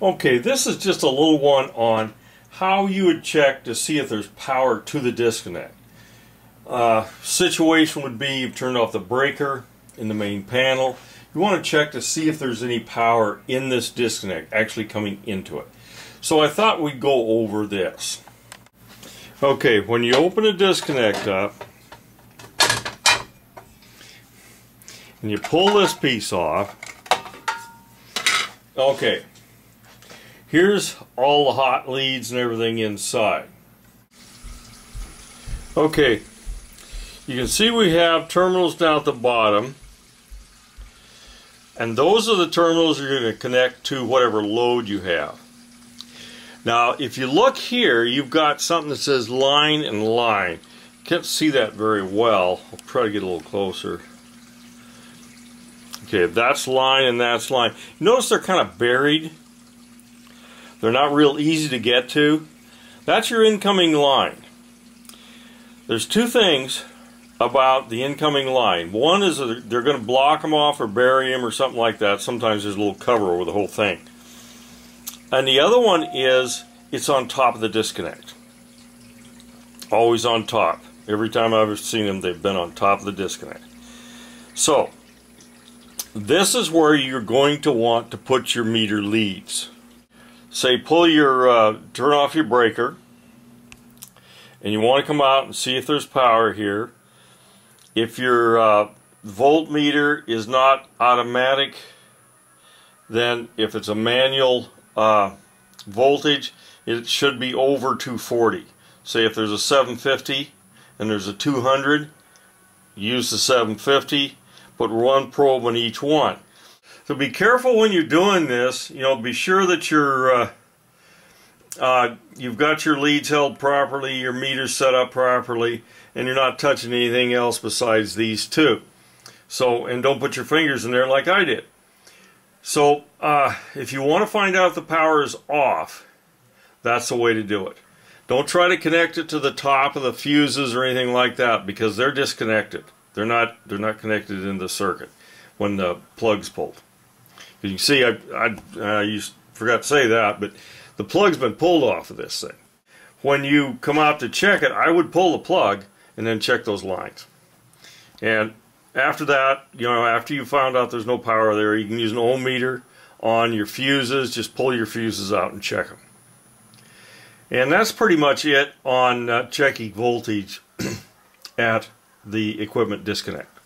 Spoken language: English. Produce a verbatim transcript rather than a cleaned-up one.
Okay, this is just a little one on how you would check to see if there's power to the disconnect. Uh, situation would be you've turned off the breaker in the main panel. You want to check to see if there's any power in this disconnect actually coming into it. So I thought we'd go over this. Okay, when you open a disconnect up and you pull this piece off, okay, here's all the hot leads and everything inside. Okay, you can see we have terminals down at the bottom, and those are the terminals you're going to connect to whatever load you have. Now, if you look here, you've got something that says line and line. Can't see that very well. I'll try to get a little closer. Okay, that's line and that's line. Notice they're kind of buried. They're not real easy to get to. That's your incoming line. There's two things about the incoming line. One is that they're going to block them off or bury them or something like that. Sometimes there's a little cover over the whole thing. And the other one is it's on top of the disconnect. Always on top. Every time I've ever seen them, they've been on top of the disconnect. So, this is where you're going to want to put your meter leads. Say, pull your, uh, turn off your breaker, and you want to come out and see if there's power here. If your uh, voltmeter is not automatic, then if it's a manual Uh, voltage, it should be over two forty. Say if there's a seven fifty and there's a two hundred, use the seven fifty, put one probe on each one. So be careful when you're doing this. You know, be sure that you're uh, uh, you've got your leads held properly, your meter's set up properly, and you're not touching anything else besides these two. So, and don't put your fingers in there like I did. So, uh, if you want to find out if the power is off, that's the way to do it. Don't try to connect it to the top of the fuses or anything like that, because they're disconnected. They're not, they're not connected in the circuit when the plug's pulled. You can see, I, I, I used, forgot to say that, but the plug's been pulled off of this thing. When you come out to check it, I would pull the plug and then check those lines. And after that, you know, after you found out there's no power there, you can use an ohm meter on your fuses. Just pull your fuses out and check them. And that's pretty much it on uh, checking voltage at the equipment disconnect.